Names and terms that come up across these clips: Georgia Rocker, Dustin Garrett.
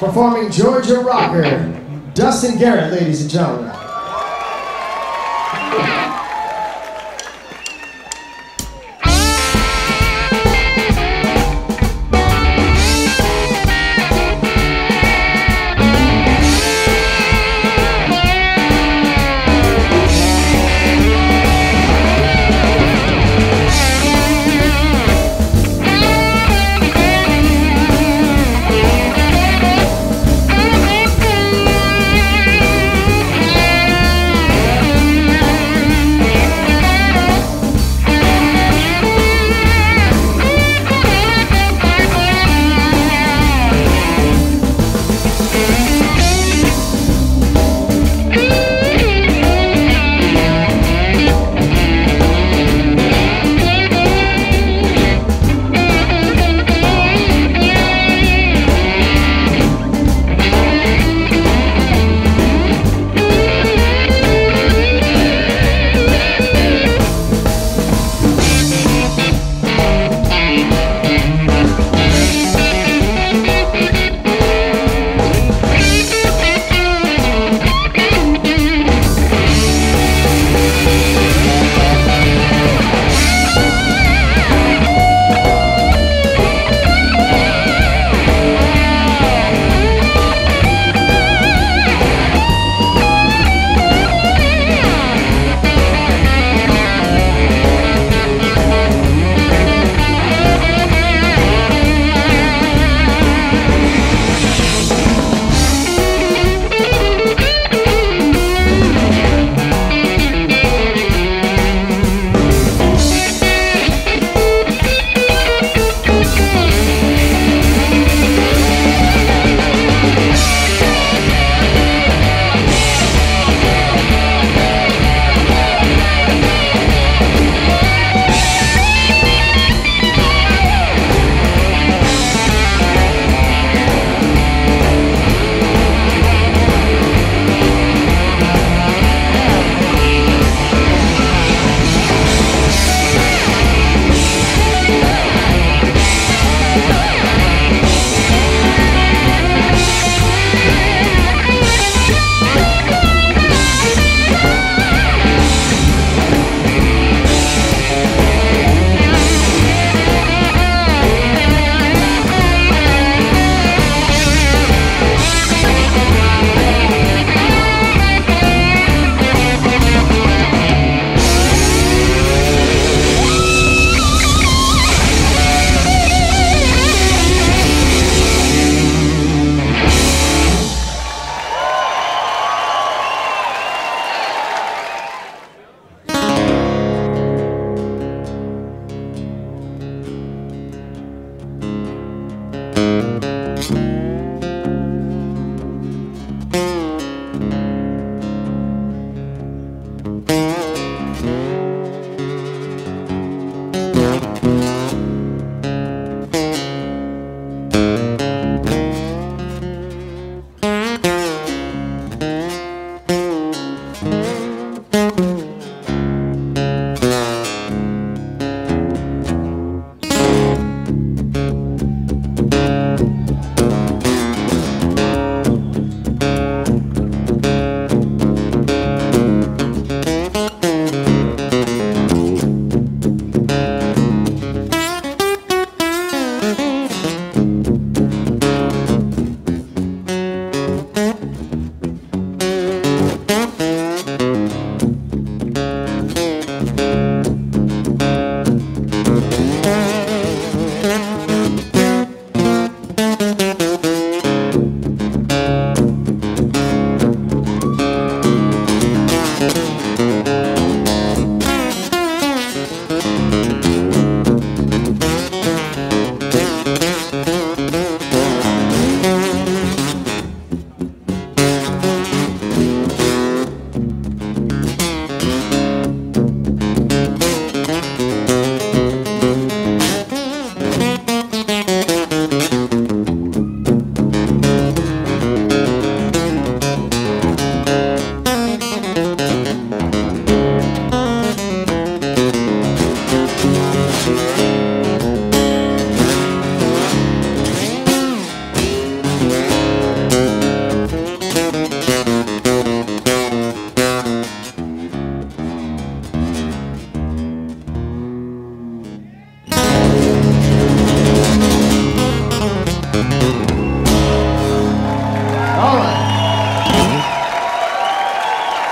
performing Georgia Rocker, Dustin Garrett, ladies and gentlemen.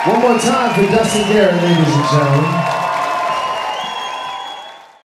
One more time for Dustin Garrett, ladies and gentlemen.